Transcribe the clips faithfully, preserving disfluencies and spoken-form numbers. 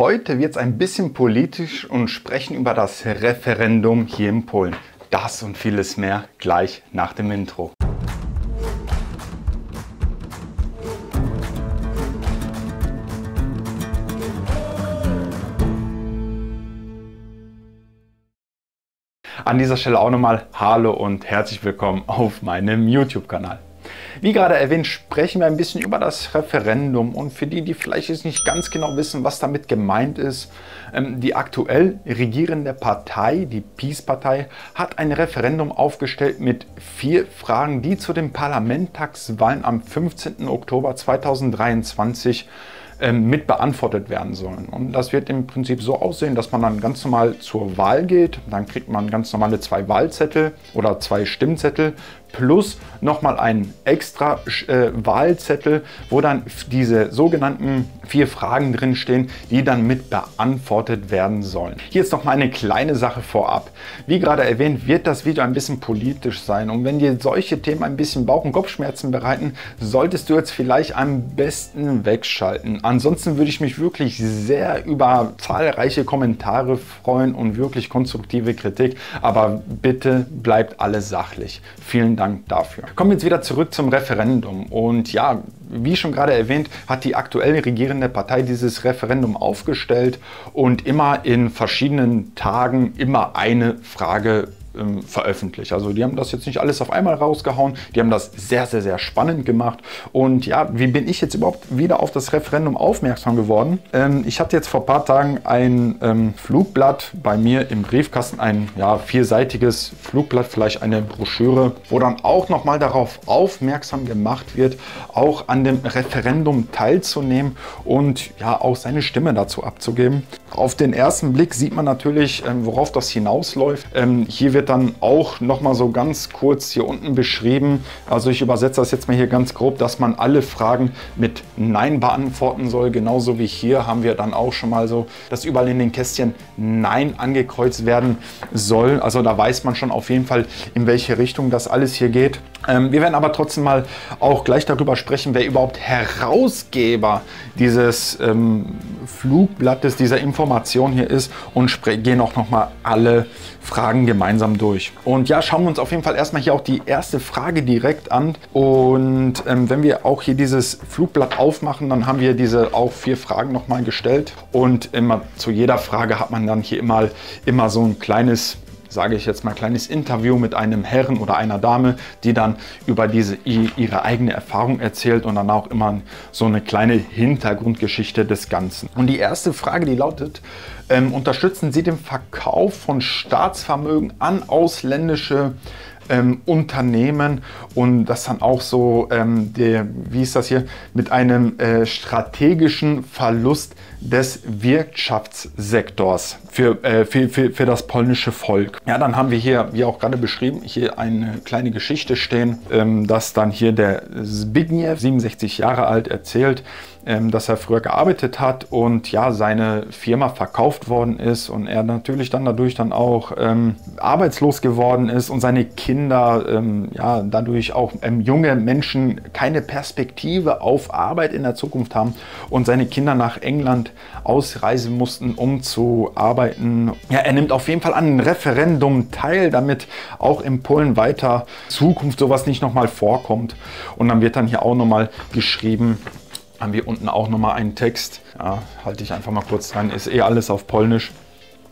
heute wird es ein bisschen politisch und sprechen über das Referendum hier in Polen. Das und vieles mehr gleich nach dem Intro. An dieser Stelle auch nochmal Hallo und herzlich willkommen auf meinem YouTube-Kanal. Wie gerade erwähnt, sprechen wir ein bisschen über das Referendum und für die, die vielleicht jetzt nicht ganz genau wissen, was damit gemeint ist, die aktuell regierende Partei, die PiS-Partei, hat ein Referendum aufgestellt mit vier Fragen, die zu den Parlamentagswahlen am fünfzehnten Oktober zweitausenddreiundzwanzig mit beantwortet werden sollen. Und das wird im Prinzip so aussehen, dass man dann ganz normal zur Wahl geht, dann kriegt man ganz normale zwei Wahlzettel oder zwei Stimmzettel plus nochmal einen extra äh, Wahlzettel, wo dann diese sogenannten vier Fragen drinstehen, die dann mit beantwortet werden sollen. Hier jetzt nochmal eine kleine Sache vorab. Wie gerade erwähnt, wird das Video ein bisschen politisch sein und wenn dir solche Themen ein bisschen Bauch- und Kopfschmerzen bereiten, solltest du jetzt vielleicht am besten wegschalten. Ansonsten würde ich mich wirklich sehr über zahlreiche Kommentare freuen und wirklich konstruktive Kritik, aber bitte bleibt alles sachlich. Vielen Dank. Dank dafür. Kommen wir jetzt wieder zurück zum Referendum und ja, wie schon gerade erwähnt, hat die aktuell regierende Partei dieses Referendum aufgestellt und immer in verschiedenen Tagen immer eine Frage ähm, veröffentlicht. Also die haben das jetzt nicht alles auf einmal rausgehauen, die haben das sehr, sehr, sehr spannend gemacht und ja, wie bin ich jetzt überhaupt wieder auf das Referendum aufmerksam geworden? Ähm, ich hatte jetzt vor ein paar Tagen ein ähm, Flugblatt bei mir im Briefkasten, ein ja, vierseitiges Flugblatt, vielleicht eine Broschüre, wo dann auch nochmal darauf aufmerksam gemacht wird, auch an dem Referendum teilzunehmen und ja auch seine Stimme dazu abzugeben. Auf den ersten Blick sieht man natürlich, ähm, worauf das hinausläuft. Ähm, hier wird dann auch nochmal so ganz kurz hier unten beschrieben, also ich übersetze das jetzt mal hier ganz grob, dass man alle Fragen mit Nein beantworten soll. Genauso wie hier haben wir dann auch schon mal so, dass überall in den Kästchen Nein angekreuzt werden soll. Also da weiß man schon auf jeden Fall, in welche Richtung das alles hier geht. Ähm, wir werden aber trotzdem mal auch gleich darüber sprechen, wer überhaupt Herausgeber dieses ähm, Flugblattes, dieser Information hier ist und gehen auch nochmal alle Fragen gemeinsam durch. Und ja, schauen wir uns auf jeden Fall erstmal hier auch die erste Frage direkt an. Und ähm, wenn wir auch hier dieses Flugblatt aufmachen, dann haben wir diese auch vier Fragen nochmal gestellt. Und immer zu jeder Frage hat man dann hier immer, immer so ein kleines, sage ich jetzt mal, kleines Interview mit einem Herren oder einer Dame, die dann über diese ihre eigene Erfahrung erzählt und dann auch immer so eine kleine Hintergrundgeschichte des Ganzen. Und die erste Frage, die lautet, ähm, unterstützen Sie den Verkauf von Staatsvermögen an ausländische ähm, Unternehmen? Und das dann auch so, ähm, der, wie ist das hier, mit einem äh, strategischen Verlust des Wirtschaftssektors für, äh, für, für, für das polnische Volk. Ja, dann haben wir hier, wie auch gerade beschrieben, hier eine kleine Geschichte stehen, ähm, dass dann hier der Zbigniew, siebenundsechzig Jahre alt, erzählt, ähm, dass er früher gearbeitet hat und ja, seine Firma verkauft worden ist und er natürlich dann dadurch dann auch ähm, arbeitslos geworden ist und seine Kinder, ähm, ja, dadurch auch ähm, junge Menschen keine Perspektive auf Arbeit in der Zukunft haben und seine Kinder nach England ausreisen mussten, um zu arbeiten. Ja, er nimmt auf jeden Fall an einem Referendum teil, damit auch in Polen weiter Zukunft sowas nicht nochmal vorkommt. Und dann wird dann hier auch nochmal geschrieben, haben wir unten auch nochmal einen Text. Ja, halte ich einfach mal kurz dran, ist eh alles auf Polnisch.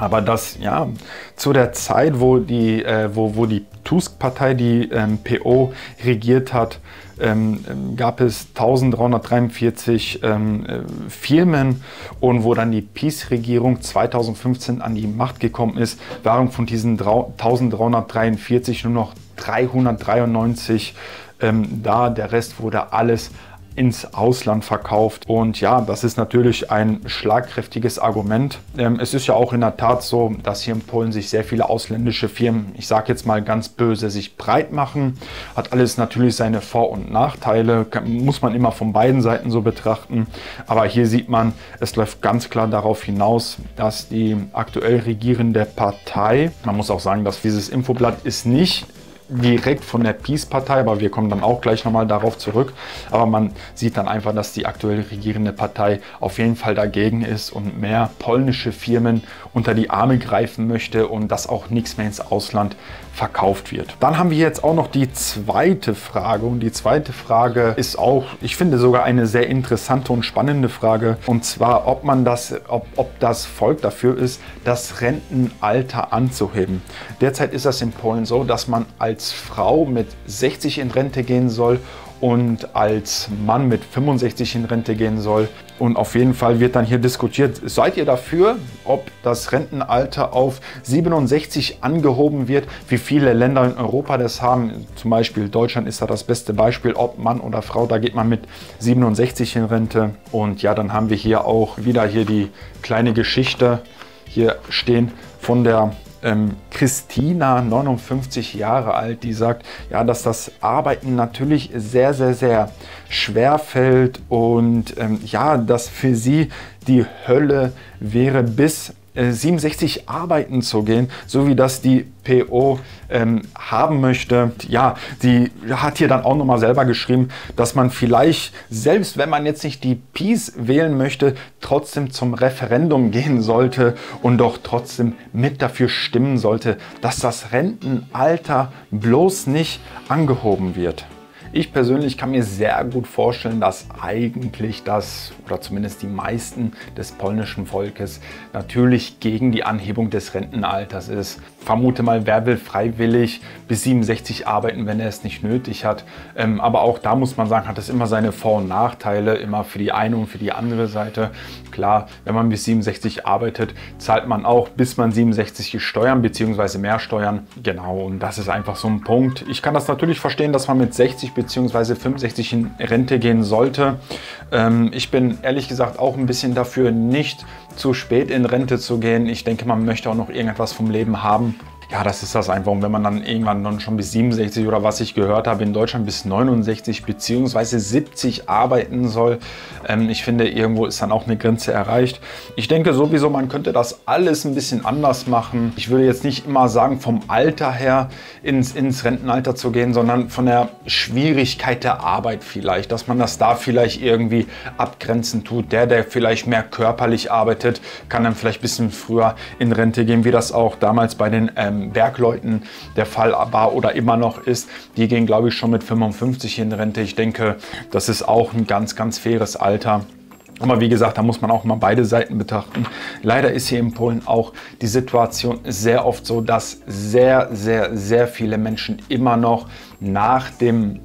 Aber das, ja, zu der Zeit, wo die, äh, wo, wo die Tusk-Partei, die ähm, P O, regiert hat, ähm, gab es eintausenddreihundertdreiundvierzig ähm, äh, Firmen und wo dann die PiS-Regierung zweitausendfünfzehn an die Macht gekommen ist, waren von diesen eintausenddreihundertdreiundvierzig nur noch dreihundertdreiundneunzig ähm, da. Der Rest wurde alles ins Ausland verkauft und ja, das ist natürlich ein schlagkräftiges Argument. Ähm, es ist ja auch in der Tat so, dass hier in Polen sich sehr viele ausländische Firmen, ich sage jetzt mal ganz böse, sich breit machen. Hat alles natürlich seine Vor- und Nachteile, kann, muss man immer von beiden Seiten so betrachten. Aber hier sieht man, es läuft ganz klar darauf hinaus, dass die aktuell regierende Partei, man muss auch sagen, dass dieses Infoblatt ist nicht direkt von der PiS-Partei, aber wir kommen dann auch gleich nochmal darauf zurück. Aber man sieht dann einfach, dass die aktuell regierende Partei auf jeden Fall dagegen ist und mehr polnische Firmen unter die Arme greifen möchte und dass auch nichts mehr ins Ausland verkauft wird. Dann haben wir jetzt auch noch die zweite Frage und die zweite Frage ist auch, ich finde sogar eine sehr interessante und spannende Frage, und zwar, ob man das, ob, ob das Volk dafür ist, das Rentenalter anzuheben. Derzeit ist das in Polen so, dass man als Als Frau mit sechzig in Rente gehen soll und als Mann mit fünfundsechzig in Rente gehen soll. Und auf jeden Fall wird dann hier diskutiert, seid ihr dafür, ob das Rentenalter auf siebenundsechzig angehoben wird, wie viele Länder in Europa das haben. Zum Beispiel Deutschland ist da das beste Beispiel, ob Mann oder Frau, da geht man mit siebenundsechzig in Rente. Und ja, dann haben wir hier auch wieder hier die kleine Geschichte hier stehen von der Ähm, Christina, neunundfünfzig Jahre alt, die sagt, ja, dass das Arbeiten natürlich sehr, sehr, sehr schwer fällt und ähm, ja, dass für sie die Hölle wäre, bis äh, siebenundsechzig arbeiten zu gehen, so wie das die P O ähm, haben möchte. Ja, die hat hier dann auch nochmal selber geschrieben, dass man vielleicht, selbst wenn man jetzt nicht die PiS wählen möchte, trotzdem zum Referendum gehen sollte und doch trotzdem mit dafür stimmen sollte, dass das Rentenalter bloß nicht angehoben wird. Ich persönlich kann mir sehr gut vorstellen, dass eigentlich das, oder zumindest die meisten des polnischen Volkes, natürlich gegen die Anhebung des Rentenalters ist. Vermute mal, wer will freiwillig bis siebenundsechzig arbeiten, wenn er es nicht nötig hat. Ähm, aber auch da muss man sagen, hat es immer seine Vor- und Nachteile, immer für die eine und für die andere Seite. Klar, wenn man bis siebenundsechzig arbeitet, zahlt man auch bis man siebenundsechzig Steuern bzw. mehr Steuern. Genau, und das ist einfach so ein Punkt. Ich kann das natürlich verstehen, dass man mit sechzig beziehungsweise fünfundsechzig in Rente gehen sollte. Ähm, ich bin ehrlich gesagt auch ein bisschen dafür, nicht zu spät in Rente zu gehen. Ich denke, man möchte auch noch irgendwas vom Leben haben. Ja, das ist das einfach. Und wenn man dann irgendwann dann schon bis siebenundsechzig oder was ich gehört habe, in Deutschland bis neunundsechzig bzw. siebzig arbeiten soll, ähm, ich finde, irgendwo ist dann auch eine Grenze erreicht. Ich denke sowieso, man könnte das alles ein bisschen anders machen. Ich würde jetzt nicht immer sagen, vom Alter her ins, ins Rentenalter zu gehen, sondern von der Schwierigkeit der Arbeit vielleicht, dass man das da vielleicht irgendwie abgrenzen tut. Der, der vielleicht mehr körperlich arbeitet, kann dann vielleicht ein bisschen früher in Rente gehen, wie das auch damals bei den ähm, Bergleuten der Fall war oder immer noch ist. Die gehen, glaube ich, schon mit fünfundfünfzig in Rente. Ich denke, das ist auch ein ganz, ganz faires Alter. Aber wie gesagt, da muss man auch mal beide Seiten betrachten. Leider ist hier in Polen auch die Situation sehr oft so, dass sehr, sehr, sehr viele Menschen immer noch nach dem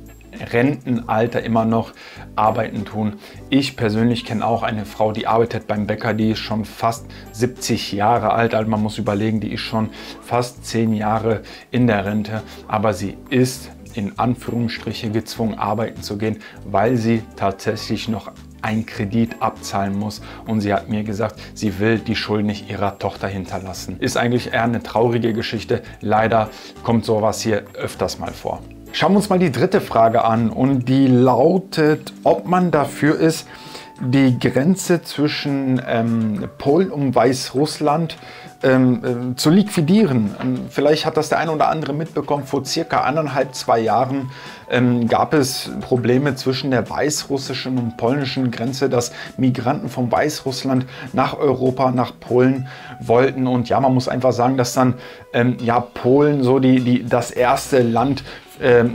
Rentenalter immer noch arbeiten tun. Ich persönlich kenne auch eine Frau, die arbeitet beim Bäcker, die ist schon fast siebzig Jahre alt. Also man muss überlegen, die ist schon fast zehn Jahre in der Rente, aber sie ist in Anführungsstriche gezwungen, arbeiten zu gehen, weil sie tatsächlich noch einen Kredit abzahlen muss. Und sie hat mir gesagt, sie will die Schulden nicht ihrer Tochter hinterlassen. Ist eigentlich eher eine traurige Geschichte. Leider kommt sowas hier öfters mal vor. Schauen wir uns mal die dritte Frage an und die lautet, ob man dafür ist, die Grenze zwischen ähm, Polen und Weißrussland ähm, äh, zu liquidieren. Ähm, vielleicht hat das der eine oder andere mitbekommen, vor circa anderthalb, zwei Jahren ähm, gab es Probleme zwischen der weißrussischen und polnischen Grenze, dass Migranten von Weißrussland nach Europa, nach Polen wollten. Und ja, man muss einfach sagen, dass dann ähm, ja, Polen so die, die, das erste Land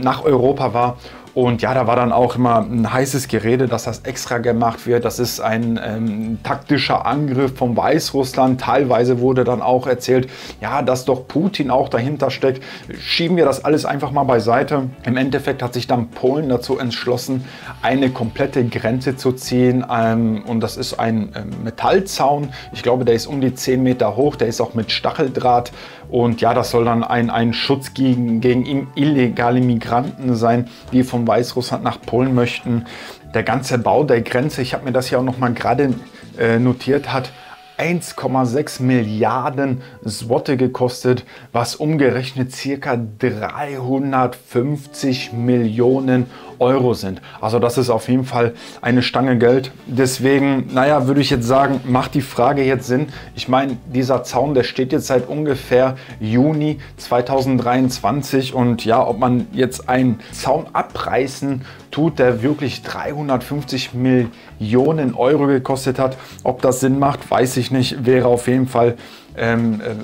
nach Europa war. Und ja, da war dann auch immer ein heißes Gerede, dass das extra gemacht wird. Das ist ein ähm, taktischer Angriff von Weißrussland. Teilweise wurde dann auch erzählt, ja, dass doch Putin auch dahinter steckt. Schieben wir das alles einfach mal beiseite. Im Endeffekt hat sich dann Polen dazu entschlossen, eine komplette Grenze zu ziehen. Ähm, und das ist ein ähm, Metallzaun. Ich glaube, der ist um die zehn Meter hoch. Der ist auch mit Stacheldraht. Und ja, das soll dann ein, ein Schutz gegen, gegen illegale Migranten sein, die von Weißrussland nach Polen möchten. Der ganze Bau der Grenze, ich habe mir das hier auch noch mal gerade äh, notiert, hat eins Komma sechs Milliarden Złoty gekostet, was umgerechnet circa dreihundertfünfzig Millionen Euro sind. Also das ist auf jeden Fall eine Stange Geld. Deswegen, naja, würde ich jetzt sagen, macht die Frage jetzt Sinn. Ich meine, dieser Zaun, der steht jetzt seit ungefähr Juni zweitausenddreiundzwanzig und ja, ob man jetzt einen Zaun abreißen tut, der wirklich dreihundertfünfzig Millionen Euro gekostet hat, ob das Sinn macht, weiß ich nicht. Wäre auf jeden Fall ähm, äh,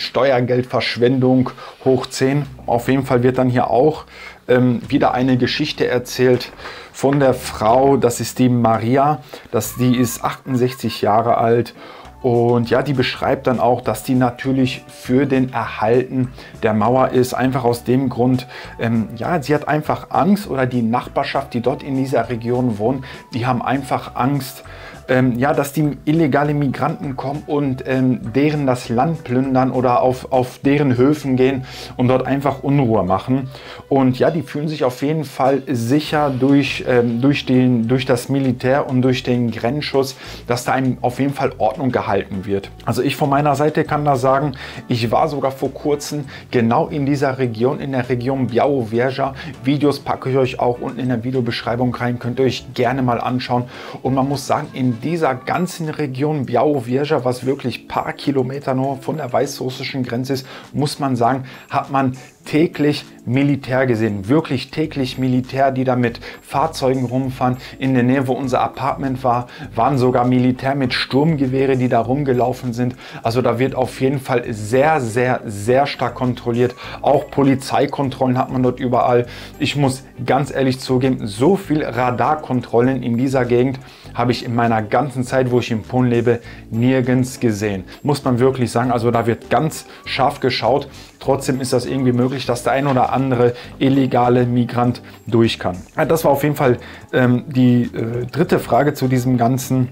Steuergeldverschwendung hoch zehn. Auf jeden Fall wird dann hier auch ähm, wieder eine Geschichte erzählt von der Frau, das ist die Maria, das, die ist achtundsechzig Jahre alt. Und ja, die beschreibt dann auch, dass die natürlich für den Erhalten der Mauer ist. Einfach aus dem Grund, ähm, ja, sie hat einfach Angst oder die Nachbarschaft, die dort in dieser Region wohnen, die haben einfach Angst, ähm, ja, dass die illegale Migranten kommen und ähm, deren das Land plündern oder auf, auf deren Höfen gehen und dort einfach Unruhe machen. Und ja, die fühlen sich auf jeden Fall sicher durch, ähm, durch, den, durch das Militär und durch den Grenzschutz, dass da einem auf jeden Fall Ordnung gehalten wird. Also ich von meiner Seite kann da sagen, ich war sogar vor kurzem genau in dieser Region, in der Region Białowieża. Videos packe ich euch auch unten in der Videobeschreibung rein, könnt ihr euch gerne mal anschauen. Und man muss sagen, in dieser ganzen Region Białowieża, was wirklich paar Kilometer nur von der weißrussischen Grenze ist, muss man sagen, hat man täglich Militär gesehen, wirklich täglich Militär, die da mit Fahrzeugen rumfahren. In der Nähe, wo unser Apartment war, waren sogar Militär mit Sturmgewehre, die da rumgelaufen sind. Also da wird auf jeden Fall sehr, sehr, sehr stark kontrolliert. Auch Polizeikontrollen hat man dort überall. Ich muss ganz ehrlich zugeben, so viel Radarkontrollen in dieser Gegend habe ich in meiner ganzen Zeit, wo ich in Polen lebe, nirgends gesehen. Muss man wirklich sagen, also da wird ganz scharf geschaut. Trotzdem ist das irgendwie möglich, dass der ein oder andere illegale Migrant durch kann. Das war auf jeden Fall ähm, die äh, dritte Frage zu diesem ganzen.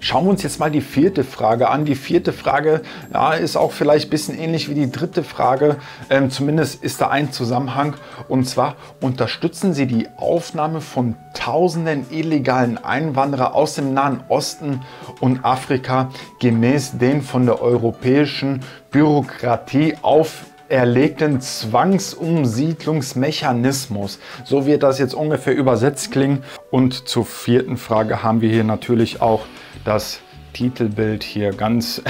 Schauen wir uns jetzt mal die vierte Frage an. Die vierte Frage, ja, ist auch vielleicht ein bisschen ähnlich wie die dritte Frage. Ähm, zumindest ist da ein Zusammenhang. Und zwar unterstützen Sie die Aufnahme von tausenden illegalen Einwanderer aus dem Nahen Osten und Afrika gemäß den von der europäischen Bürokratie auf erlegten Zwangsumsiedlungsmechanismus. So wird das jetzt ungefähr übersetzt klingen. Und zur vierten Frage haben wir hier natürlich auch das Titelbild hier ganz,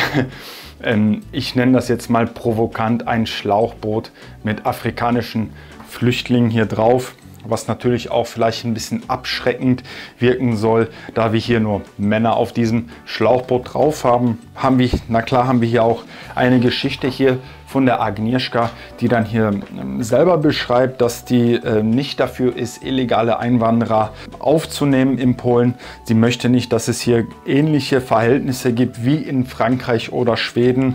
ähm, ich nenne das jetzt mal provokant, ein Schlauchboot mit afrikanischen Flüchtlingen hier drauf, was natürlich auch vielleicht ein bisschen abschreckend wirken soll, da wir hier nur Männer auf diesem Schlauchboot drauf haben. Haben wir, na klar, haben wir hier auch eine Geschichte hier von der Agnieszka, die dann hier selber beschreibt, dass die äh, nicht dafür ist, illegale Einwanderer aufzunehmen in Polen. Sie möchte nicht, dass es hier ähnliche Verhältnisse gibt wie in Frankreich oder Schweden.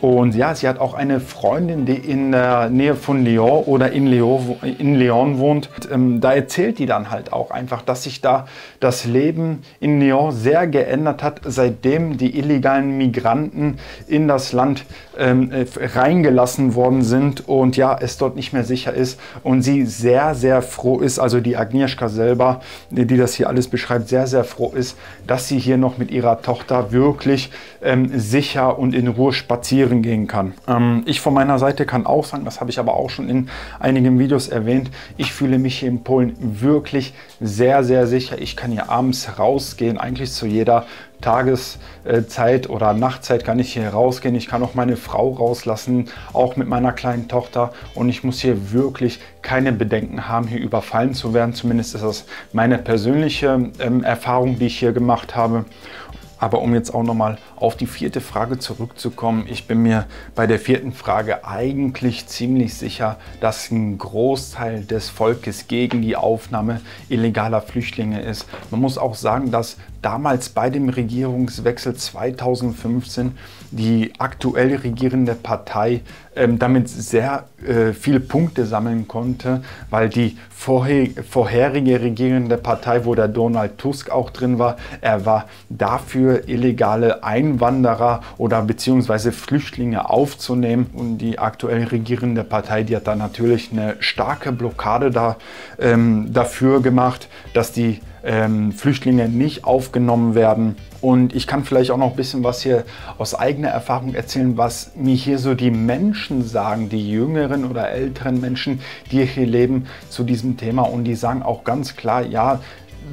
Und ja, sie hat auch eine Freundin, die in der Nähe von Lyon oder in Lyon, in Lyon wohnt. Und, ähm, da erzählt die dann halt auch einfach, dass sich da das Leben in Lyon sehr geändert hat, seitdem die illegalen Migranten in das Land ähm, reingelassen worden sind und ja, es dort nicht mehr sicher ist. Und sie sehr, sehr froh ist, also die Agnieszka selber, die das hier alles beschreibt, sehr, sehr froh ist, dass sie hier noch mit ihrer Tochter wirklich ähm, sicher und in Ruhe spazieren gehen kann. Ähm, ich von meiner Seite kann auch sagen, das habe ich aber auch schon in einigen Videos erwähnt, ich fühle mich hier in Polen wirklich sehr, sehr sicher. Ich kann hier abends rausgehen, eigentlich zu jeder Tageszeit oder Nachtzeit kann ich hier rausgehen. Ich kann auch meine Frau rauslassen, auch mit meiner kleinen Tochter. Und ich muss hier wirklich keine Bedenken haben, hier überfallen zu werden. Zumindest ist das meine persönliche ähm, Erfahrung, die ich hier gemacht habe. Aber um jetzt auch nochmal auf die vierte Frage zurückzukommen, ich bin mir bei der vierten Frage eigentlich ziemlich sicher, dass ein Großteil des Volkes gegen die Aufnahme illegaler Flüchtlinge ist. Man muss auch sagen, dass damals bei dem Regierungswechsel zweitausendfünfzehn die aktuell regierende Partei ähm, damit sehr äh, viele Punkte sammeln konnte, weil die vorher, vorherige regierende Partei, wo der Donald Tusk auch drin war, er war dafür, illegale Einwanderer oder beziehungsweise Flüchtlinge aufzunehmen. Und die aktuell regierende Partei, die hat da natürlich eine starke Blockade da, ähm, dafür gemacht, dass die ähm, Flüchtlinge nicht aufgenommen werden. Und ich kann vielleicht auch noch ein bisschen was hier aus eigener Erfahrung erzählen, was mir hier so die Menschen sagen, die jüngeren oder älteren Menschen, die hier leben, zu diesem Thema. Und die sagen auch ganz klar, ja,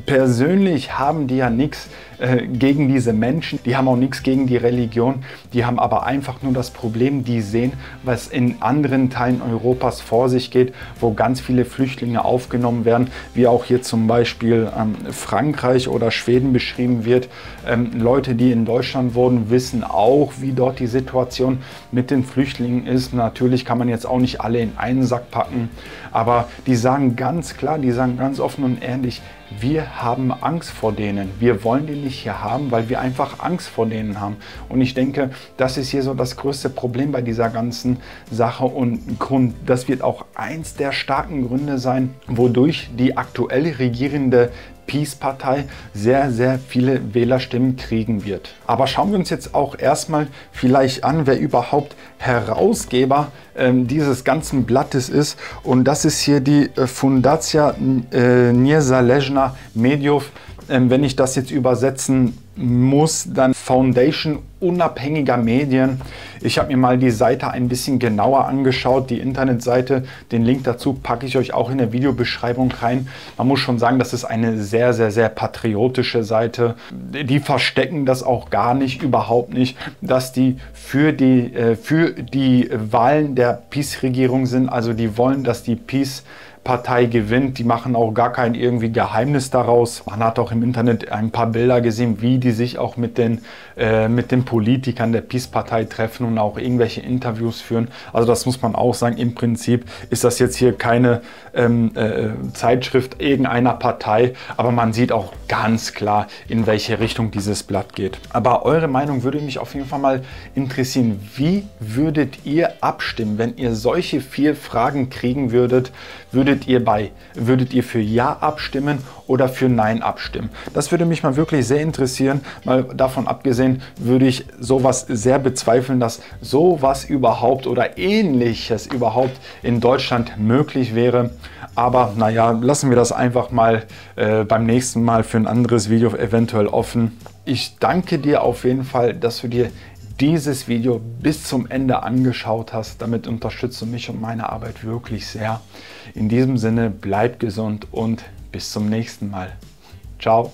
persönlich haben die ja nichts äh, gegen diese Menschen, die haben auch nichts gegen die Religion, die haben aber einfach nur das Problem, die sehen, was in anderen Teilen Europas vor sich geht, wo ganz viele Flüchtlinge aufgenommen werden, wie auch hier zum Beispiel ähm, Frankreich oder Schweden beschrieben wird. Ähm, Leute, die in Deutschland wohnen, wissen auch, wie dort die Situation mit den Flüchtlingen ist. Natürlich kann man jetzt auch nicht alle in einen Sack packen, aber die sagen ganz klar, die sagen ganz offen und ehrlich, wir haben Angst vor denen. Wir wollen die nicht hier haben, weil wir einfach Angst vor denen haben. Und ich denke, das ist hier so das größte Problem bei dieser ganzen Sache. Und Grund, das wird auch eins der starken Gründe sein, wodurch die aktuell regierende PiS-Partei sehr, sehr viele Wählerstimmen kriegen wird. Aber schauen wir uns jetzt auch erstmal vielleicht an, wer überhaupt Herausgeber ähm, dieses ganzen Blattes ist. Und das ist hier die äh, Fundacja äh, Niezależna Mediów. Ähm, wenn ich das jetzt übersetzen muss, dann Foundation unabhängiger Medien. Ich habe mir mal die Seite ein bisschen genauer angeschaut, die Internetseite. Den Link dazu packe ich euch auch in der Videobeschreibung rein. Man muss schon sagen, das ist eine sehr, sehr, sehr patriotische Seite. Die verstecken das auch gar nicht, überhaupt nicht, dass die für die, äh, für die Wahlen der PiS-Regierung sind. Also die wollen, dass die PiS-Partei gewinnt. Die machen auch gar kein irgendwie Geheimnis daraus. Man hat auch im Internet ein paar Bilder gesehen, wie die sich auch mit den, äh, mit den Politikern der PiS-Partei treffen und auch irgendwelche Interviews führen. Also das muss man auch sagen, im Prinzip ist das jetzt hier keine ähm, äh, Zeitschrift irgendeiner Partei, aber man sieht auch ganz klar, in welche Richtung dieses Blatt geht. Aber eure Meinung würde mich auf jeden Fall mal interessieren. Wie würdet ihr abstimmen, wenn ihr solche vier Fragen kriegen würdet? Würdet ihr bei, würdet ihr für Ja abstimmen oder für Nein abstimmen? Das würde mich mal wirklich sehr interessieren. Mal davon abgesehen, würde ich sowas sehr bezweifeln, dass sowas überhaupt oder Ähnliches überhaupt in Deutschland möglich wäre. Aber naja, lassen wir das einfach mal äh, beim nächsten Mal für ein anderes Video eventuell offen. Ich danke dir auf jeden Fall, dass du dir dieses Video bis zum Ende angeschaut hast. Damit unterstützt du mich und meine Arbeit wirklich sehr. In diesem Sinne, bleib gesund und bis zum nächsten Mal. Ciao.